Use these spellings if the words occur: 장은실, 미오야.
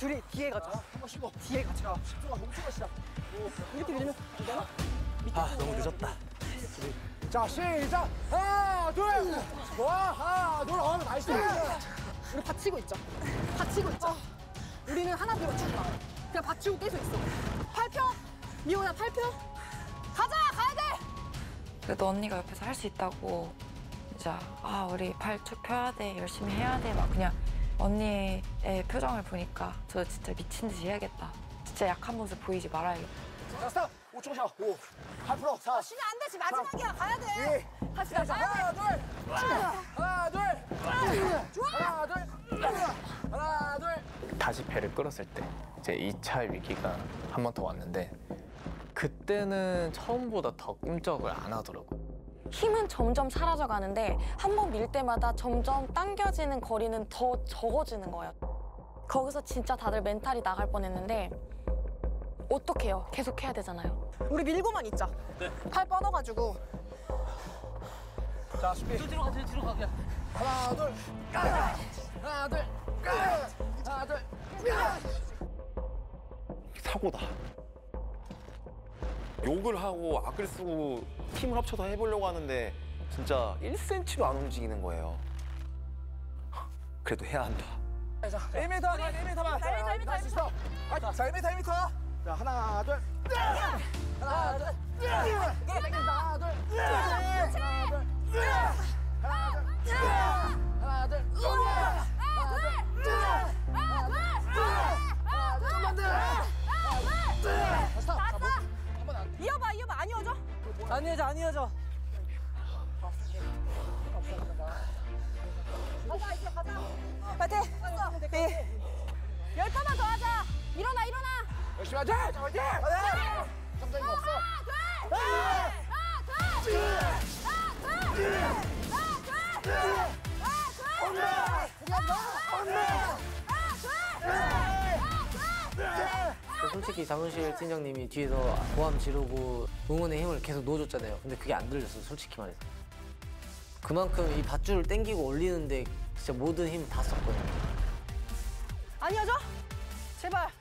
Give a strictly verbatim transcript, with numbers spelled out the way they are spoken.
둘이 뒤에 가자. 아, 한번 쉬고. 뒤에 같이 가. 십 초만 멈추시다. 이렇게 밀면 안 되나? 아, 너무 늦었다. 자, 시작! 하나, 둘! 와, 하나, 둘! 어, 나이스! 우리 받치고 있죠? 받치고 있죠? 우리는 하나 뒤로 죽다. 그냥 받치고 계속 있어. 팔 표! 미오야, 팔 표! 가자! 가야 돼! 그래도 언니가 옆에서 할 수 있다고 진짜 아, 우리 팔 초 펴야 돼, 열심히 해야 돼 막 그냥 언니의 표정을 보니까 저 진짜 미친 듯이 해야겠다. 진짜 약한 모습 보이지 말아야겠다. 자, 스탑! 오 초 샷! 오! 팔 프로! 사! 아, 쉬면 안 되지! 마지막이야! 삼, 가야 돼! 이, 같이 가자! 하나, 둘! 하나, 둘! 하나, 둘! 하나, 둘! 다시 배를 끌었을 때 이제 이 차 위기가 한 번 더 왔는데 그때는 처음보다 더 꿈쩍을 안 하더라고요. 힘은 점점 사라져가는데 한 번 밀 때마다 점점 당겨지는 거리는 더 적어지는 거예요. 거기서 진짜 다들 멘탈이 나갈 뻔했는데 어떡해요? 계속 해야 되잖아요. 우리 밀고만 있자. 네. 팔 뻗어가지고. 자, 준비. 뒤로 가, 뒤로 가. 그냥. 하나, 둘. 하나, 둘. 하나, 둘. 하나, 둘. 사고다. 욕을 하고 악을 쓰고 힘을 합쳐서 해보려고 하는데 진짜 일 센티미터도 안 움직이는 거예요. 그래도 해야 한다. 자, 일 미터만, 일 미터만. 자, 일 미터, 일 미터. 아, 자, 일 미터, 일 미터. 자, 하나, 둘. 하나, 둘. 하나, 둘. 하나, 둘. 하나, 둘. 이어봐, 이어봐. 안 이어져? 안 이어져, 안 이어져. 가자, 이제 가자. 파이팅! 열 번만 더 하자. 일어나, 일어나. 열심히 하자. 파이팅! 점점 없어. 하나, 둘! 하나, 둘! 하나, 둘! 하나, 둘! 하나, 둘! 솔직히 장은실 팀장님이 뒤에서 고함 지르고 응원의 힘을 계속 넣어줬잖아요. 근데 그게 안 들렸어요, 솔직히 말해서. 그만큼 이 밧줄을 당기고 올리는데 진짜 모든 힘 다 썼거든요. 아니어져? 제발.